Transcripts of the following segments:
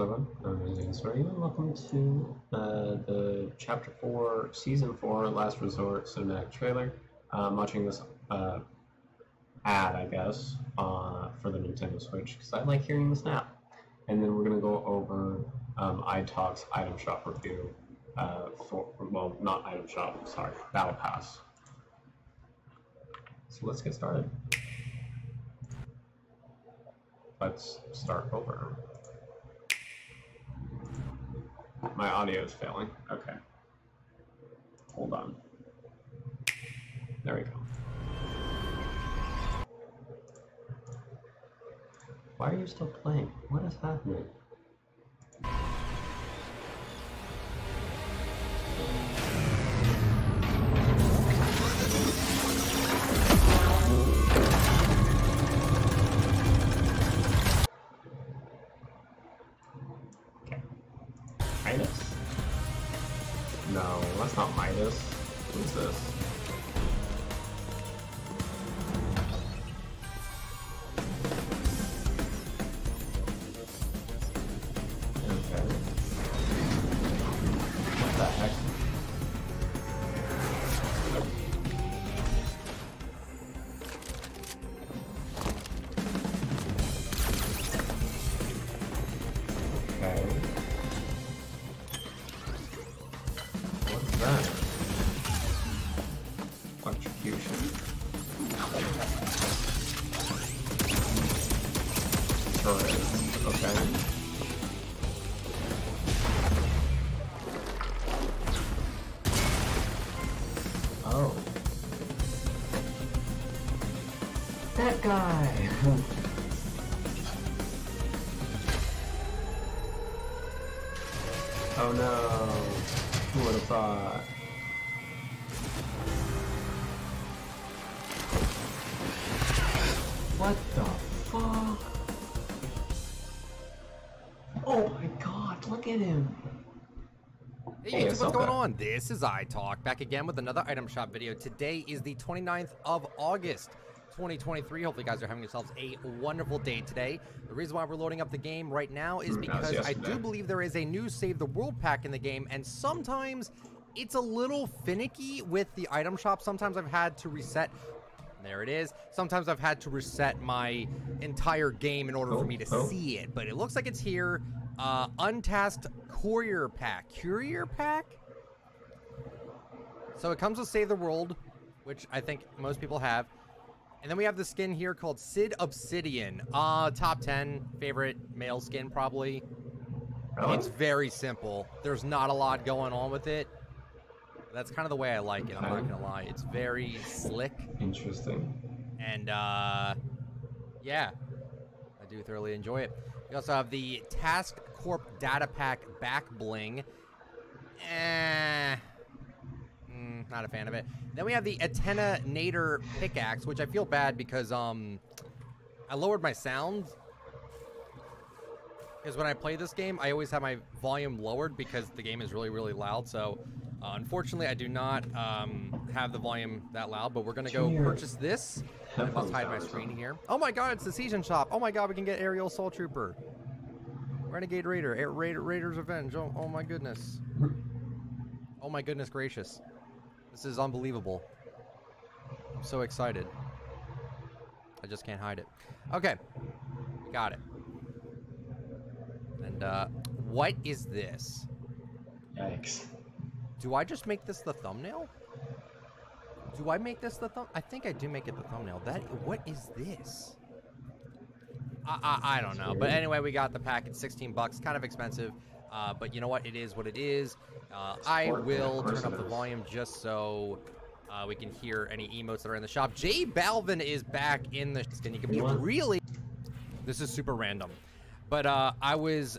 Hello everyone, welcome to the Chapter 4, Season 4, Last Resort cinematic trailer. I'm watching this ad, I guess, for the Nintendo Switch, because I like hearing the snap. And then we're going to go over iTalk's item shop review for, well, not item shop, sorry, Battle Pass. So let's get started. Let's start over. My audio is failing. Okay. Hold on. There we go. Why are you still playing? What is happening? No, that's not Midas. Who's this? Okay. What the heck? That guy! Oh no! Who would have thought? What the fuck? Oh my god, look at him! Hey, what's going on? This is iTalk, back again with another item shop video. Today is the 29th of August. 2023. Hopefully, you guys are having yourselves a wonderful day today. The reason why we're loading up the game right now is because I do believe there is a new Save the World pack in the game, and sometimes it's a little finicky with the item shop. Sometimes I've had to reset. There it is. Sometimes I've had to reset my entire game in order for me to see it, but it looks like it's here. Untasked Courier Pack. Courier Pack? So it comes with Save the World, which I think most people have. And then we have the skin here called Sid Obsidian. Top 10 favorite male skin, probably. Really? It's very simple. There's not a lot going on with it. That's kind of the way I like it, I'm not gonna lie. It's very slick. Interesting. And yeah, I do thoroughly enjoy it. We also have the Tasked Corp Datapack Back Bling. Not a fan of it. Then we have the Atena Nader pickaxe, which I feel bad because I lowered my sound. Because when I play this game, I always have my volume lowered because the game is really, really loud. So unfortunately, I do not have the volume that loud. But we're gonna go purchase this. I'll hide my screen here. Oh my god, it's the season shop. Oh my god, we can get Aerial Soul Trooper, Renegade Raider, Raiders Revenge. Oh my goodness. Oh my goodness gracious. This is unbelievable. I'm so excited. I just can't hide it. Okay. Got it. And what is this? Yikes. Do I just make this the thumbnail? Do I make this the I think I do make it the thumbnail. That what is this? I don't know. But anyway, we got the pack at $16. Kind of expensive. But you know what? It is what it is. I will turn up the volume just so we can hear any emotes that are in the shop. J Balvin is back in the skin. You can be really... This is super random. But I was...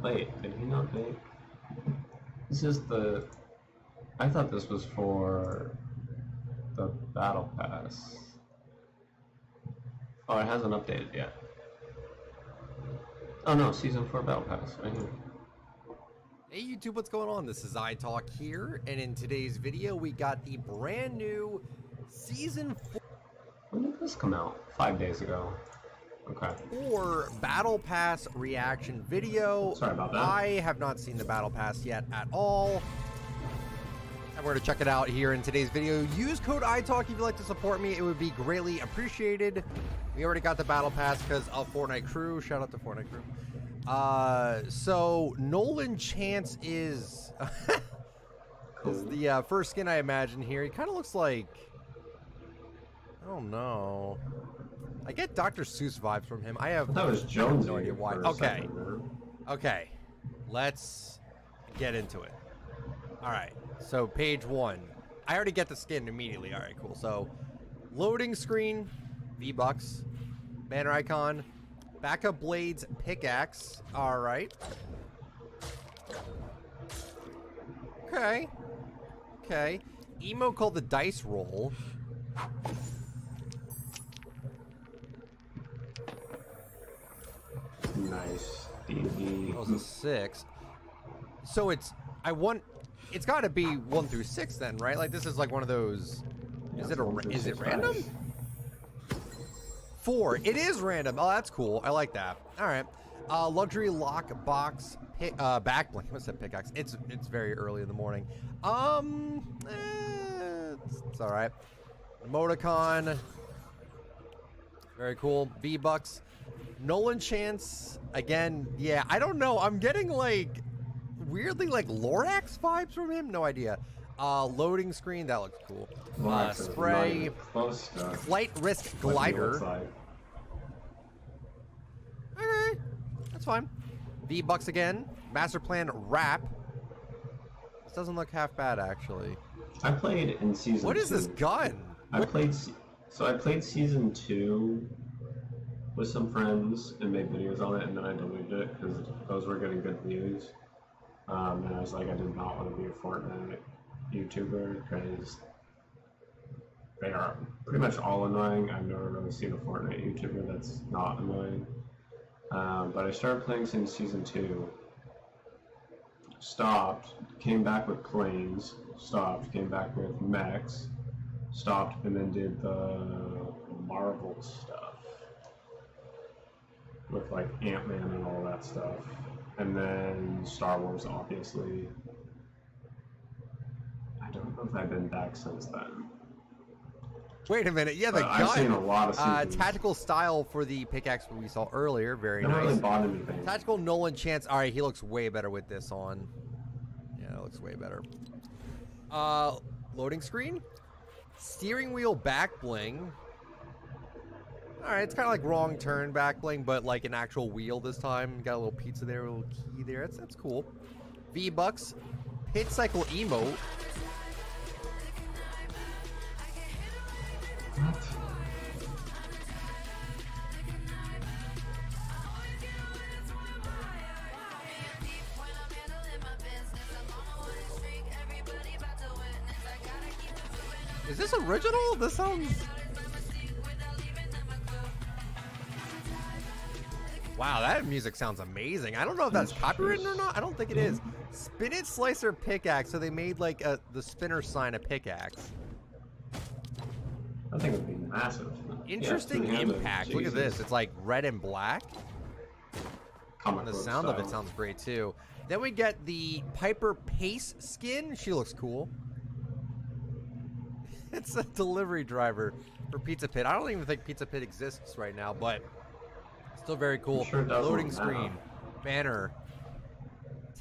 Wait, did he not make... This is the... I thought this was for the Battle Pass. Oh, it hasn't updated yet. Oh no, Season 4 Battle Pass, right here. Hey YouTube, what's going on? This is iTalk here, and in today's video we got the brand new Season 4. When did this come out? 5 days ago. Okay. Or Battle Pass reaction video. Sorry about that. I have not seen the Battle Pass yet at all. And we're going to check it out here in today's video. Use code iTalk if you'd like to support me. It would be greatly appreciated. We already got the Battle Pass because of Fortnite Crew. Shout out to Fortnite Crew. So Nolan Chance is, is the first skin I imagine here. He kind of looks like, I don't know. I get Dr. Seuss vibes from him. I have no idea why. Okay. Okay. Let's get into it. All right. So page one. I already get the skin immediately. All right, cool. So loading screen, V-Bucks, banner icon, backup blades, pickaxe. All right. Okay. Okay. Emo called the dice roll. Nice. That was a 6. So it's, it's got to be 1 through 6 then, right? Like this is like one of those. Yeah, is it random? Five. 4. It is random. Oh, that's cool. I like that. All right. Luxury lock box back blank. What's that pickaxe? It's very early in the morning. It's all right. Emoticon. Very cool. V-Bucks. Nolan Chance again. Yeah, I don't know. I'm getting like weirdly like Lorax vibes from him. No idea. Loading screen. That looks cool. Spray. Close stuff. Flight risk glider. Okay, that's fine. V-Bucks again. Master plan wrap. This doesn't look half bad actually. I played in season. What is this gun? I played season 2. With some friends and made videos on it, and then I deleted it because those were getting good views. And I was like, I did not want to be a Fortnite YouTuber because they are pretty much all annoying. I've never really seen a Fortnite YouTuber that's not annoying. But I started playing since season 2, stopped, came back with planes, stopped, came back with mechs, stopped, and then did the Marvel stuff. With like Ant-Man and all that stuff, and then Star Wars, obviously. I don't know if I've been back since then. Wait a minute, yeah, the gun. I've seen a lot of tactical style for the pickaxe we saw earlier. Very nice. Really bothered me. Tactical Nolan Chance. All right, he looks way better with this on. Yeah, it looks way better. Loading screen, steering wheel back bling. All right, it's kind of like wrong turn back bling, but like an actual wheel this time. Got a little pizza there, a little key there. That's cool. V-Bucks, pit cycle emote. What? Is this original? This sounds... Wow, that music sounds amazing. I don't know if that's copyrighted or not. I don't think it is. Spin it, slicer, pickaxe. So they made like the spinner sign a pickaxe. I think it would be massive. Interesting impact. Look at this. It's like red and black. And the sound of it sounds great too. Then we get the Piper Pace skin. She looks cool. It's a delivery driver for Pizza Pit. I don't even think Pizza Pit exists right now, but. Still very cool. Sure loading screen, banner,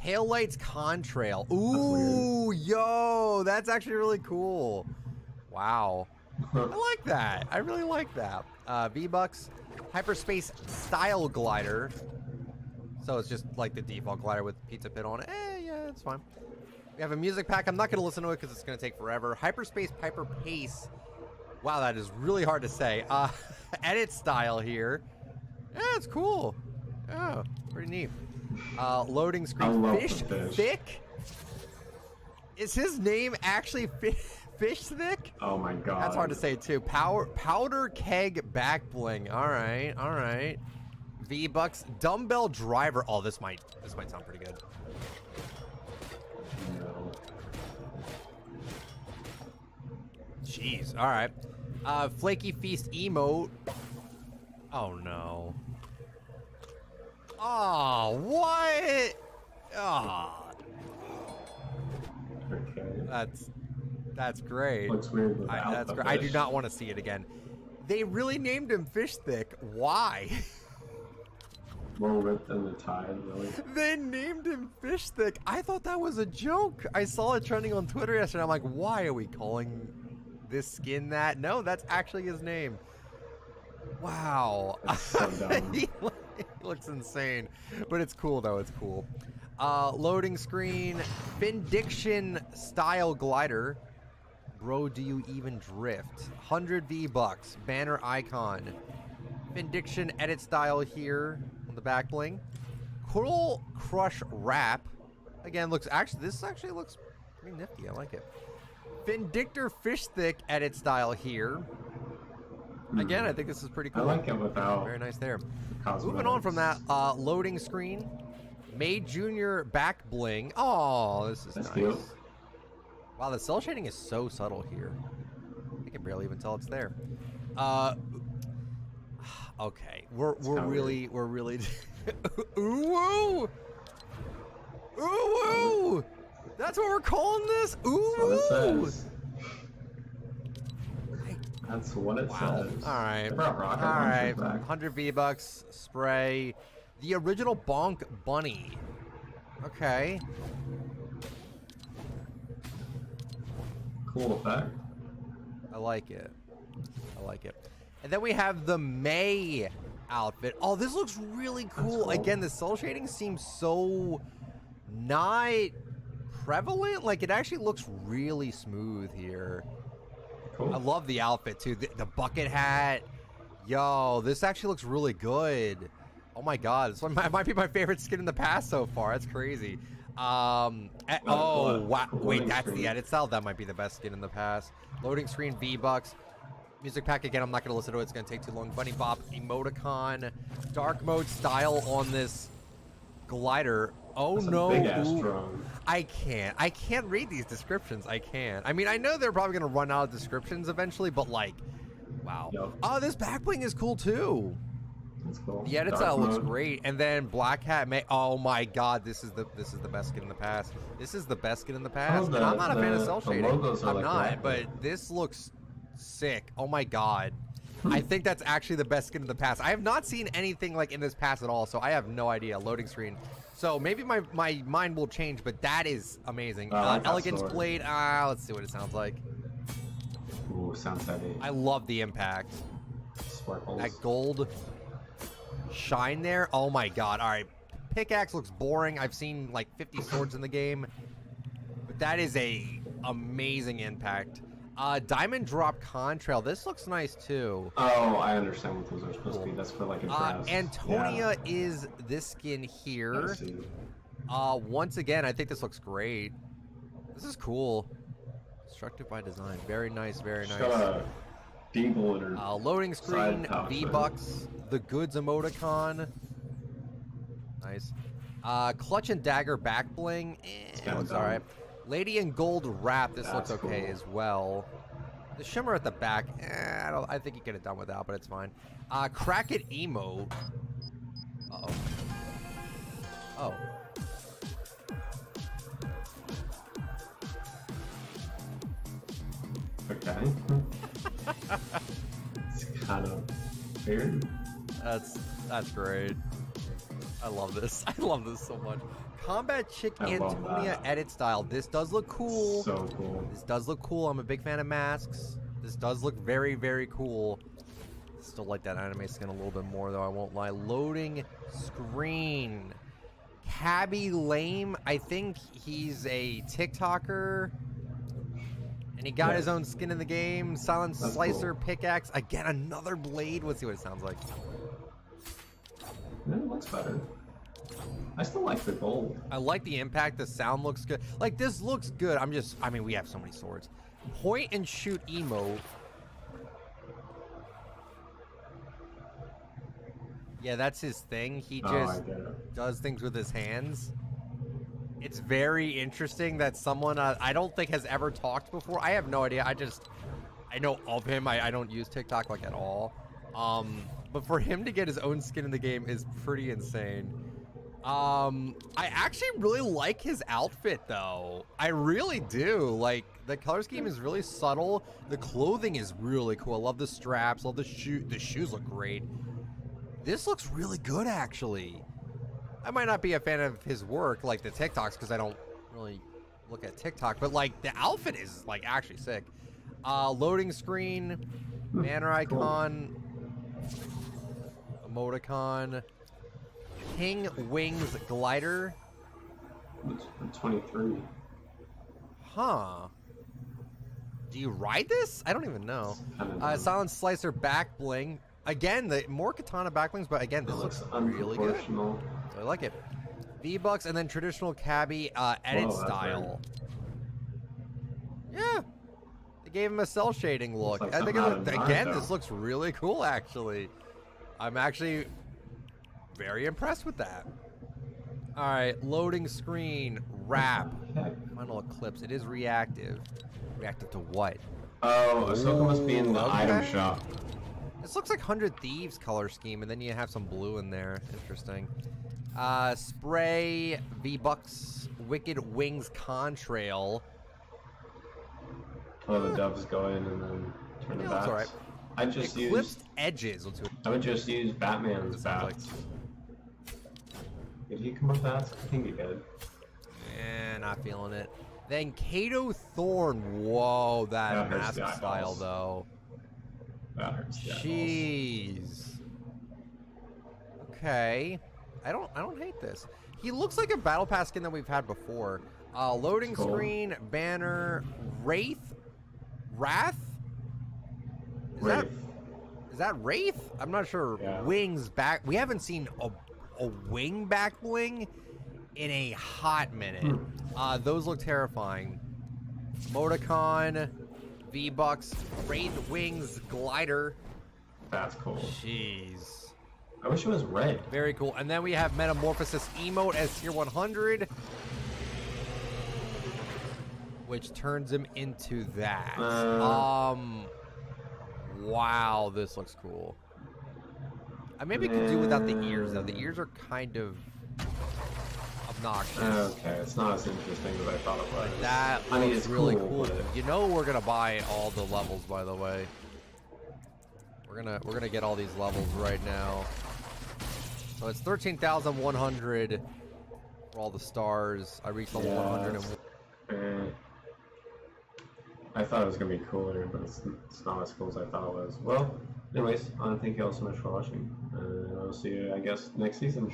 taillights, contrail. Ooh, that's yo, that's actually really cool. Wow, I like that. I really like that. V-Bucks, hyperspace style glider. So it's just like the default glider with Pizza Pit on it. Eh, yeah, it's fine. We have a music pack. I'm not gonna listen to it because it's gonna take forever. Hyperspace, Piper Pace. Wow, that is really hard to say. Edit style here. Yeah, it's cool. Oh, pretty neat. Loading screen. Fishstick? Is his name actually Fishstick? Oh my god. That's hard to say too. Power Powder Keg back bling. All right, all right. V-Bucks dumbbell driver. Oh, this might sound pretty good. No. Jeez. All right. Flaky Feast emote. Oh no. Oh, what? Oh. Okay. That's great. Looks weird. That's great. I do not want to see it again. They really named him Fishstick. Why? More ripped than the tide, really. They named him Fishstick. I thought that was a joke. I saw it trending on Twitter yesterday. I'm like, why are we calling this skin that? No, that's actually his name. Wow. That's so dumb. He looks insane. But it's cool, though. It's cool. Loading screen. Vindiction style glider. Bro, do you even drift? 100 V-Bucks. Banner icon. Vindiction edit style here. The back bling, Coral Crush wrap. Again, looks actually. This actually looks pretty nifty. I like it. Vindictor Fishstick edit style here. Again, I think this is pretty cool. I like it without. Very nice there. Moving on from that loading screen, May Junior back bling. Oh, this is nice. Cute. Wow, the cell shading is so subtle here. I can barely even tell it's there. Okay, we're really ooh woo, ooh woo. That's what we're calling this. Ooh woo. That's what it says. All right, all right. 100 V-Bucks. Spray. The original Bonk Bunny. Okay. Cool effect. I like it. I like it. And then we have the May outfit. Oh, this looks really cool. Again, the cell shading seems so not prevalent. Like, it actually looks really smooth here. Cool. I love the outfit, too. The bucket hat. Yo, this actually looks really good. Oh, my God. This one might be my favorite skin in the past so far. That's crazy. Oh, wow. Wait, that's the edit style. That might be the best skin in the past. Loading screen, V-Bucks. Music pack again. I'm not gonna listen to it. It's gonna take too long. Bunny Bop, emoticon, dark mode style on this glider. Oh no! I can't read these descriptions. I can't. I mean, I know they're probably gonna run out of descriptions eventually, but like, wow. Yep. Oh, this back bling is cool too. That's cool. The edit style looks great. And then Black Hat May. Oh my God, this is the best skin in the past. This is the best skin in the past. And I'm not a fan of cell shading. I'm not. But this looks sick. Oh my God. I think that's actually the best skin in the past. I have not seen anything like in this pass at all, so I have no idea. Loading screen. So maybe my mind will change, but that is amazing. Elegance Blade. Let's see what it sounds like. Ooh, sounds heavy. I love the impact. Sparkles. That gold shine there. Oh my God. All right. Pickaxe looks boring. I've seen like 50 swords in the game, but that is a amazing impact. Diamond Drop Contrail. This looks nice too. Oh, I understand what those are supposed to be. That's for like a dress. Antonia is this skin here. I see. Once again, I think this looks great. This is cool. Destructive by Design. Very nice, very nice. Loading screen, V-Bucks, the goods emoticon. Nice. Clutch and Dagger back bling. It looks alright. Lady in Gold wrap. This looks okay as well. The shimmer at the back. I think you could have done without, but it's fine. Crack it emo. Oh. Okay. It's kind of weird. That's great. I love this. I love this so much. Combat Chick Antonia edit style. This does look cool. So cool. This does look cool. I'm a big fan of masks. This does look very, very cool. Still like that anime skin a little bit more, though. I won't lie. Loading screen. Cabby Lame. I think he's a TikToker. And he got his own skin in the game. Silent Slicer pickaxe. Again, another blade. Let's see what it sounds like. It looks better. I still like the gold. I like the impact. The sound looks good. Like, this looks good. I mean, we have so many swords. Point and shoot emo. Yeah, that's his thing. He just does things with his hands. It's very interesting that someone I don't think has ever talked before. I have no idea. I know of him. I don't use TikTok, like, at all. But for him to get his own skin in the game is pretty insane. I actually really like his outfit, though. I really do. Like, the color scheme is really subtle. The clothing is really cool. I love the straps. Love the shoe. The shoes look great. This looks really good, actually. I might not be a fan of his work, like the TikToks, because I don't really look at TikTok. But, like, the outfit is, like, actually sick. Loading screen, banner icon, emoticon, King Wings glider. I'm 23. Huh. Do you ride this? I don't even know. Silent Slicer back bling. Again, the more katana backlings, but again, this looks really good. So I like it. V-Bucks and then traditional cabbie edit style. Yeah. They gave him a cell shading look. Like I think, again, this looks really cool, actually. I'm actually very impressed with that. All right, loading screen, wrap. Final Eclipse, it is reactive. Reactive to what? Oh, Ahsoka must be in the item shop. This looks like 100 Thieves color scheme, and then you have some blue in there. Interesting. Spray, V-Bucks, Wicked Wings Contrail. Oh, the doves go in and then turn it back. Right. I just eclipsed edges. Let's do it. I would just use Batman's bats. Did he come with bats? I think he did. Yeah, not feeling it. Then Kato Thorn. Whoa, that mask style though. That hurts. Jeez. Okay. I don't hate this. He looks like a battle pass skin that we've had before. Loading screen, banner, Wrath? Is that Wraith? I'm not sure. Yeah. Wings back. We haven't seen a wing back bling in a hot minute. Those look terrifying. Moticon, V-Bucks, Wraith Wings glider. That's cool. Jeez. I wish it was red. Very cool. And then we have Metamorphosis emote as tier 100. Which turns him into that. Wow, this looks cool. I maybe could do without the ears, though. The ears are kind of obnoxious. Okay, it's not as interesting as I thought it was. But that looks really cool. You know we're gonna buy all the levels, by the way. We're gonna get all these levels right now. So it's 13,100 for all the stars. I reached level 101. I thought it was going to be cooler, but it's not as cool as I thought it was. Well, anyways, I want to thank you all so much for watching. I'll see you, I guess, next season.